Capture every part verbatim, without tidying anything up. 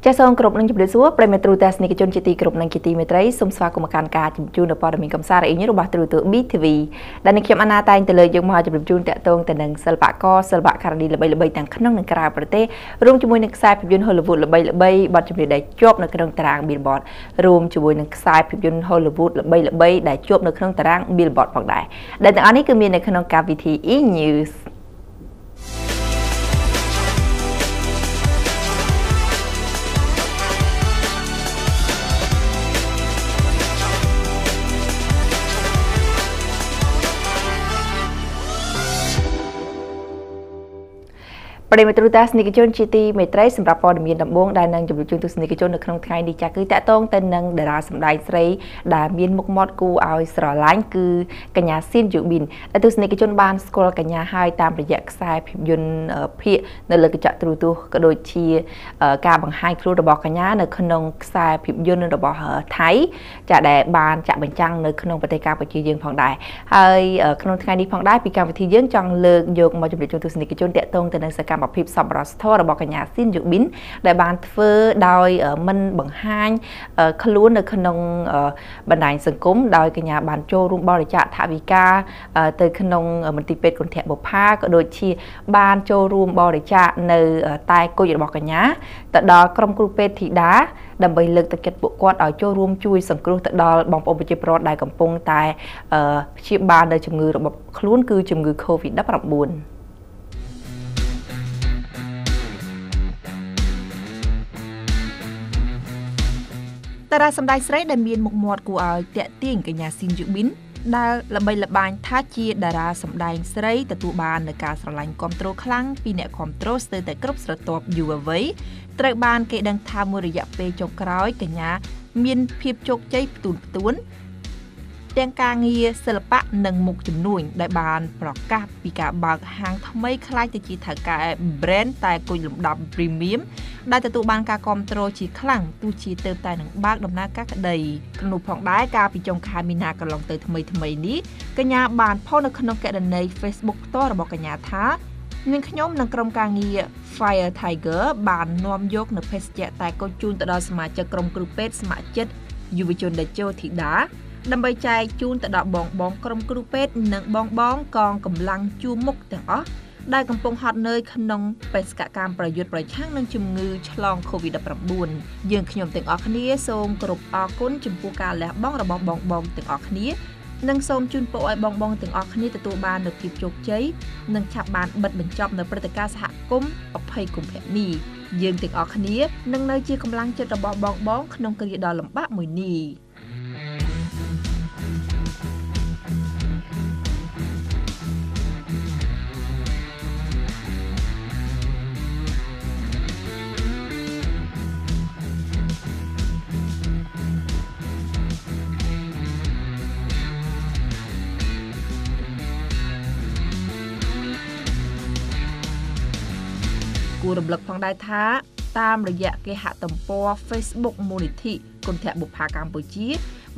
Cha song krop nang jibda suwa premet rutas nikchon chiti krop nang kiti metrai sum swakum kan ka jibjun no poroming kamsar ini rubat rutu btv dan nek kham ana taing te le yeung ma jibjun tek tong te nang silbakor silbakarni lebay-lebay tang knong nang krau prate rum chumuy nang ksai phibjun Hollywood lebay-lebay bat chimni dai chop nang krong tarang Billboard rum chumuy nang ksai phibjun Hollywood lebay-lebay dai chop nang krong tarang Billboard ផង ដែរ ដែល ទាំង អស់ នេះ គឺ មាន នៅ ក្នុង កម្មវិធី E News ប្រេមតុទស្សនិកជនជាទីមេត្រីសម្រាប់ព័ត៌មានដំបូងដែលនឹងជម្រាបជូនទស្សនិកជននៅក្នុងថ្ងៃនេះចាស់គឺតាក់ទងទៅនឹងតារាសម្ដែងស្រីដែលមានមុខមាត់គូឲ្យស្រឡាញ់គឺកញ្ញាស៊ីនយុប៊ីនៅទស្សនិកជនបានស្គាល់កញ្ញាហើយតាមរយៈខ្សែភាពយន្តភាគនៅលើកញ្ចក់ទូរទស្សន៍ក៏ដូចជាការបង្ហាញខ្លួនរបស់កញ្ញានៅក្នុងបទកម្មជាយើងផងដែរហើយក្នុងថ្ងៃនេះផងដែរពីកម្មវិធីយើងចង់លើកយកមកជម្រាបជូនទស្សនិកជនតាក់ទងទៅនឹងសកម្មភាពសប្បុរសធម៌របស់កញ្ញាស៊ីនយុប៊ី ដែលបានធ្វើដោយមិនបង្ហាញខ្លួននៅក្នុងបណ្ដាញសង្គមដោយកញ្ញាបានចូលរួមបរិច្ចាគថវិកាទៅក្នុងមន្ទីរពេទ្យគន្ធបុប្ផាក៏ដូចជាបានចូលរួមបរិច្ចាគនៅតែគុជរបស់កញ្ញា ដើម្បីលើកទឹកចិត្តពួកគាត់ឲ្យចូលរួមជួយសង្គ្រោះទៅដល់បងប្អូនប្រជាពលរដ្ឋដែលកំពុងតែព្យាបាលនៅជំងឺរបស់ខ្លួនគឺជំងឺ COVID-19 តារាសម្ដែងស្រីដែលមានមុខមាត់គួរឲ្យទាក់ទាញកញ្ញាស៊ីនយុប៊ីនដែលល្បីល្បាញថាជាតារាសម្ដែងស្រីទទួលបានការស្រឡាញ់គាំទ្រខ្លាំងពីអ្នកគាំទ្រស្ទើរតែគ្រប់ស្រទាប់យុវវ័យត្រូវបានគេដឹងថាមួយរយៈពេលចុងក្រោយកញ្ញាមានភាពជោគជ័យផ្ទូនផ្ទួនទាំងការងារសិល្បៈនិងមុខជំនួញដែលបានប្រកាសពីការបើកហាងថ្មីខ្លាយទៅជាថៅកែ Brand តែគុជលំដាប់ Premium ដែលទទួលបានការគាំទ្រជាខ្លាំងទោះជាទៅតែនឹងបើកដំណើរការក្តីក្នុងនោះផងដែរកាលពីចុងខែមីនាកន្លងទៅថ្មីថ្មីនេះកញ្ញាបានផុសនៅក្នុងកេរនី Facebook ផ្ទាល់របស់កញ្ញាថា ខ្ញុំនឹងក្រុមការងារ Fire Tiger បាននាំយកនៅភេសជ្ជៈតែកូនជូនទៅដល់សមាជិកក្រុមគ្រូពេទ្យស្ម័គ្រចិត្តយុវជនតេជោធីតាដើម្បីចែកជូនទៅដល់បងបងក្រុមគ្រូពេទ្យនិងបងបងកងកម្លាំងជួមមុខទាំងអស់ដែលកំពុងហត់នឿយក្នុងបេសកកម្មប្រយុទ្ធប្រឆាំងនឹងជំងឺឆ្លង COVID-19 និងសូមជូនពរឲ្យបងបងទាំងអស់គ្នានឹងចាប់បានបិទបញ្ចប់នៅព្រឹត្តិការណ៍សហគមន៍ 20 រំលឹកផងដែរថាតាមរយៈគេហទំព័រ Facebook មូលនិធិគន្ធបុប្ផាកម្ពុជា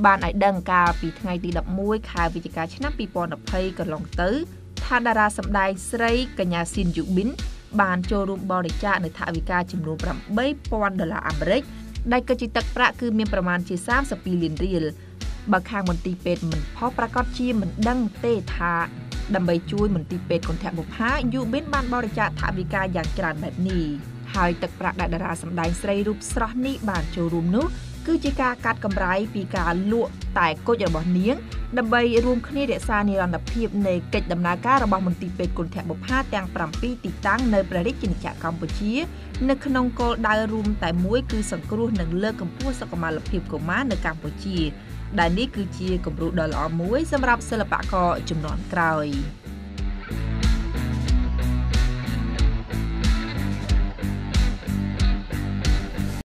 បានឲ្យដឹងកាលពីថ្ងៃទី 11 ខែវិច្ឆិកាឆ្នាំ 2020 កន្លងទៅថាតារាសម្ដែងស្រីកញ្ញាស៊ីនយុប៊ីនបានចូលរួមបរិច្ចាគនៅថវិកាចំនួន eight thousand dollarsអាមេរិក ដែលគិតជាទឹកប្រាក់គឺមានប្រមាណជា thirty millionរៀល បើខាងមន្ទីរពេទ្យមិនផុសប្រាកដជាមិនដឹងទេថា ដើម្បីជួយមន្ទីរពេទ្យគន្ធបុប្ផាយុប៊ីនបានបរិច្ចាគថវិកាយ៉ាងច្រើនបែបនេះហើយទឹកប្រាក់ដែលតារាសម្ដែងស្រីរូបស្រស់នេះបានចូលរួមនោះគឺជាការកាត់កម្រៃពីការលក់តែគុជរបស់នាងដើម្បីរួមគ្នារក្សានិរន្តរភាពនៃកិច្ចដំណើរការរបស់មន្ទីរពេទ្យគន្ធបុប្ផាទាំង 7 ទីតាំងនៅប្រទេសចិនចាកម្ពុជានៅក្នុងគោលដៅរួមតែមួយគឺសង្គ្រោះនិងលើកកម្ពស់សុខុមាលភាពកុមារនៅកម្ពុជាដែលនេះគឺជាគំរូដ៏ល្អមួយសម្រាប់សិល្បករជំនាន់ក្រោយ